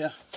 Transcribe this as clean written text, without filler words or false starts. Yeah.